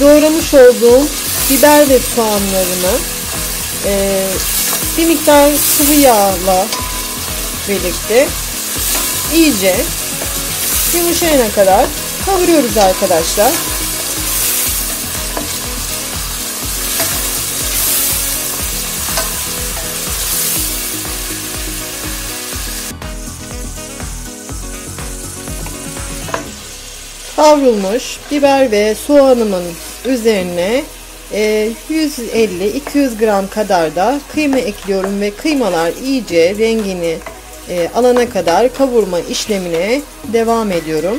doğramış olduğum biber ve soğanlarını bir miktar sıvı yağla birlikte iyice yumuşayana kadar kavuruyoruz arkadaşlar. Kavrulmuş biber ve soğanımın üzerine 150-200 gram kadar da kıyma ekliyorum ve kıymalar iyice rengini alana kadar kavurma işlemine devam ediyorum.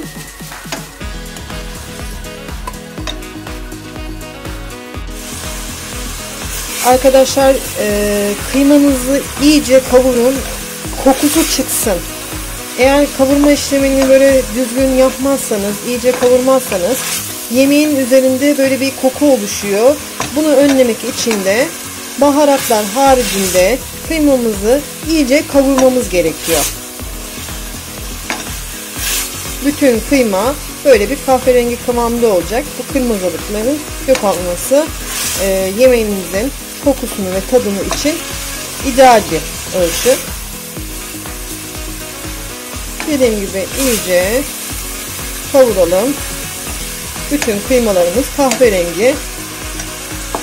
Arkadaşlar kıymanızı iyice kavurun, kokusu çıksın. Eğer kavurma işlemini böyle düzgün yapmazsanız, iyice kavurmazsanız yemeğin üzerinde böyle bir koku oluşuyor. Bunu önlemek için de baharatlar haricinde kıymamızı iyice kavurmamız gerekiyor. Bütün kıyma böyle bir kahverengi kıvamda olacak. Bu kırmızılıkların yok olması yemeğimizin kokusunu ve tadını için ideal bir ölçü. Dediğim gibi iyice kavuralım. Bütün kıymalarımız kahverengi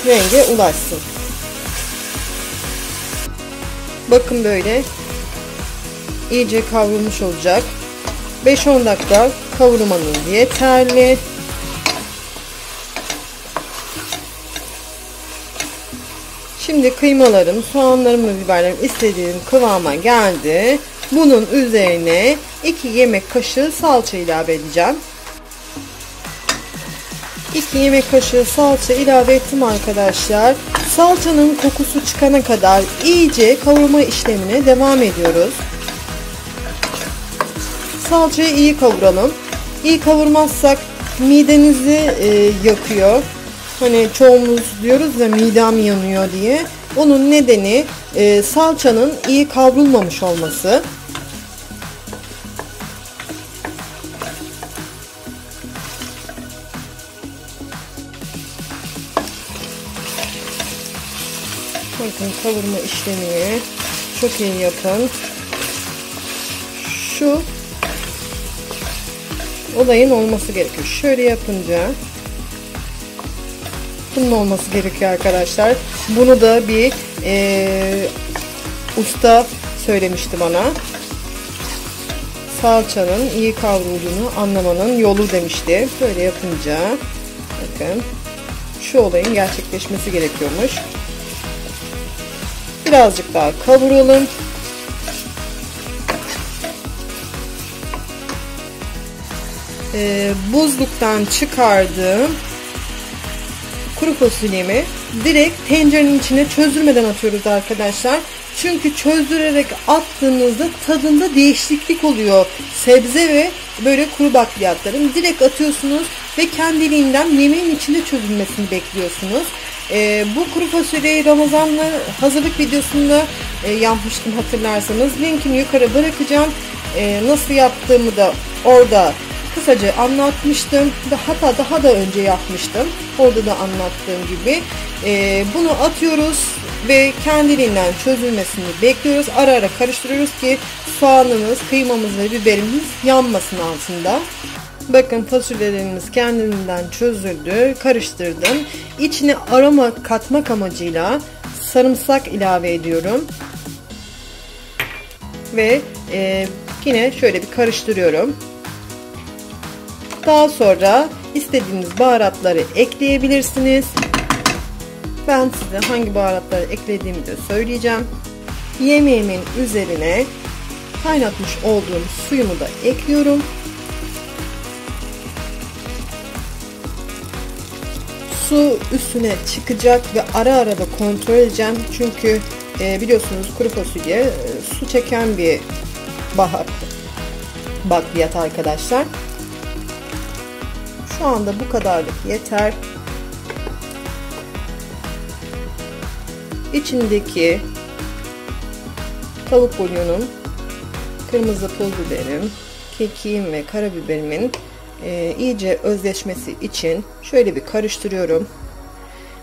renge ulaşsın. Bakın böyle iyice kavrulmuş olacak. 5-10 dakika kavurmanız yeterli. Şimdi kıymalarım, soğanlarım ve biberlerim istediğim kıvama geldi. Bunun üzerine 2 yemek kaşığı salça ilave edeceğim. 2 yemek kaşığı salça ilave ettim arkadaşlar. Salçanın kokusu çıkana kadar iyice kavurma işlemine devam ediyoruz. Salçayı iyi kavuralım. İyi kavurmazsak midenizi yakıyor. Hani çoğumuz diyoruz ya midem yanıyor diye. Onun nedeni salçanın iyi kavrulmamış olması. Bakın kavurma işlemini çok iyi yapın. Şu olayın olması gerekiyor. Şöyle yapınca bunun olması gerekiyor arkadaşlar. Bunu da bir usta söylemişti bana. Salçanın iyi kavrulduğunu anlamanın yolu demişti. Böyle yapınca bakın şu olayın gerçekleşmesi gerekiyormuş. Birazcık daha kavuralım. Buzluktan çıkardığım kuru fasulyemi direkt tencerenin içine çözdürmeden atıyoruz arkadaşlar. Çünkü çözdürerek attığınızda tadında değişiklik oluyor. Sebze ve böyle kuru bakliyatların direkt atıyorsunuz ve kendiliğinden yemeğin içinde çözülmesini bekliyorsunuz. Bu kuru fasulyeyi Ramazan'la hazırlık videosunda yapmıştım hatırlarsanız. Linkini yukarı bırakacağım. Nasıl yaptığımı da orada kısaca anlatmıştım. Hatta daha da önce yapmıştım. Orada da anlattığım gibi. Bunu atıyoruz ve kendiliğinden çözülmesini bekliyoruz. Ara ara karıştırıyoruz ki soğanımız, kıymamız ve biberimiz yanmasın altında. Bakın fasulyelerimiz kendiliğinden çözüldü. Karıştırdım. İçine aroma katmak amacıyla sarımsak ilave ediyorum. Ve yine şöyle bir karıştırıyorum. Daha sonra istediğiniz baharatları ekleyebilirsiniz. Ben size hangi baharatları eklediğimi de söyleyeceğim. Yemeğimin üzerine kaynatmış olduğum suyumu da ekliyorum. Su üstüne çıkacak ve ara ara da kontrol edeceğim. Çünkü biliyorsunuz kuru fasulye su çeken bir bakliyat arkadaşlar. Şu anda bu kadarlık yeter. İçindeki tavuk bulyonum, kırmızı pul biberim, kekiğim ve karabiberimin iyice özleşmesi için şöyle bir karıştırıyorum.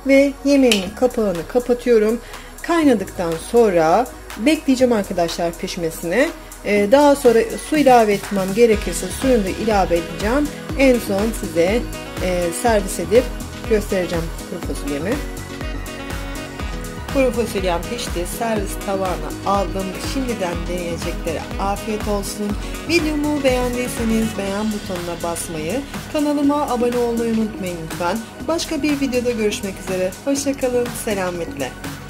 Ve yemeğimin kapağını kapatıyorum. Kaynadıktan sonra bekleyeceğim arkadaşlar pişmesine. Daha sonra su ilave etmem gerekirse suyunu da ilave edeceğim. En son size servis edip göstereceğim kuru fasulyemi. Kuru fasulyem pişti. Servis tabağına aldım. Şimdiden deneyeceklere afiyet olsun. Videomu beğendiyseniz beğen butonuna basmayı, kanalıma abone olmayı unutmayın lütfen. Başka bir videoda görüşmek üzere. Hoşça kalın. Selametle.